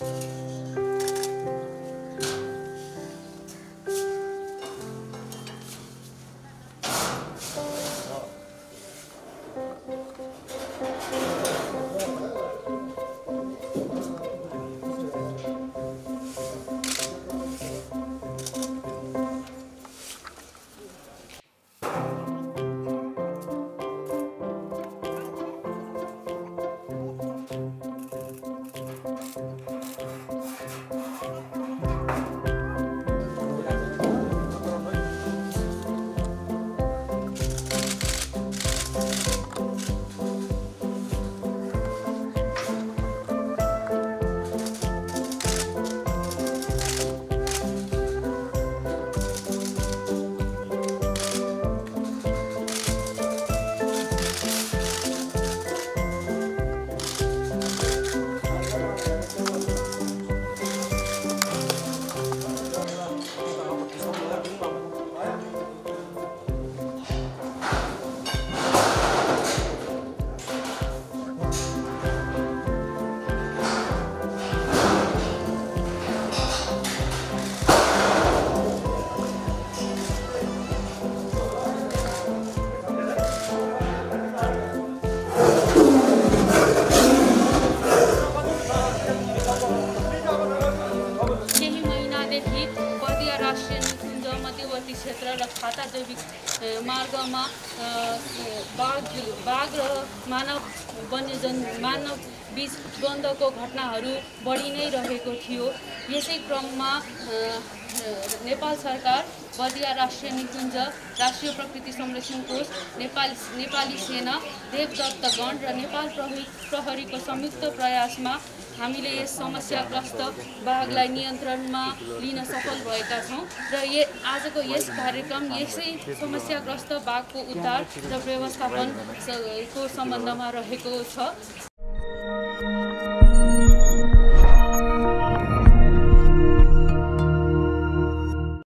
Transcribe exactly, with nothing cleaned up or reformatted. बर्दिया राष्ट्रिय निकुञ्ज मध्यवर्ती क्षेत्र र खाता जैविक मार्गमा बाघ बाघ र मानव वन्यजन मानव बीच द्वन्द्वको घटनाहरू बढी नै रहेको थियो। यसै क्रममा नेपाल सरकार बर्दिया राष्ट्रिय निकुञ्ज राष्ट्रिय प्रकृति संरक्षण कोष नेपाल नेपाली सेना देवदत्त गण र नेपाल प्रहरी प्रहरीको संयुक्त प्रयासमा हामीले यस समस्याग्रस्त बाघलाई नियन्त्रणमा लिन सफल भएका छौं र यो आजको यस कार्यक्रम यसै समस्याग्रस्त बाघको उद्धार र व्यवस्थापनको सम्बन्धमा रहेको छ।